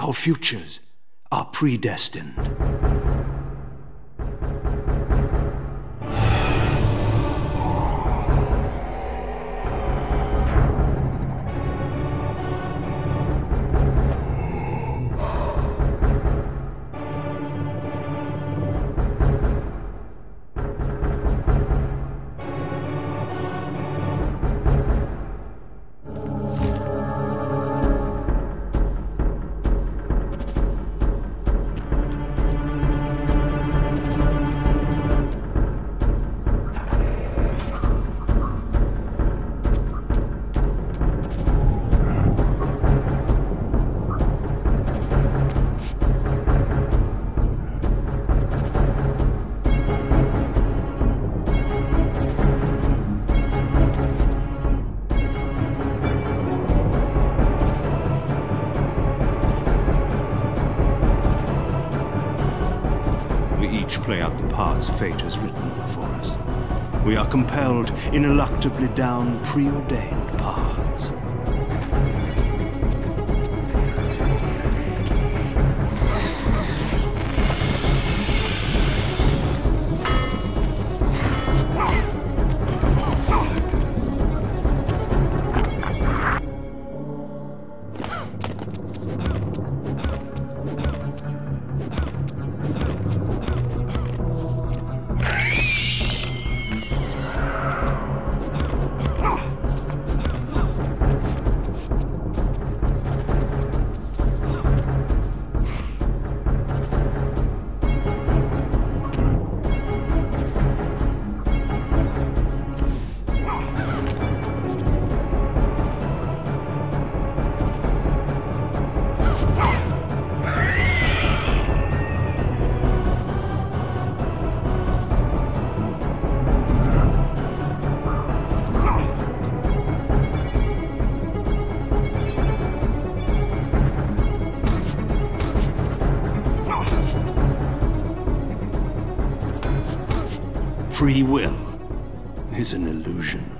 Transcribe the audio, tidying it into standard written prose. Our futures are predestined. Play out the parts fate has written for us. We are compelled ineluctably down preordained paths. Free will is an illusion.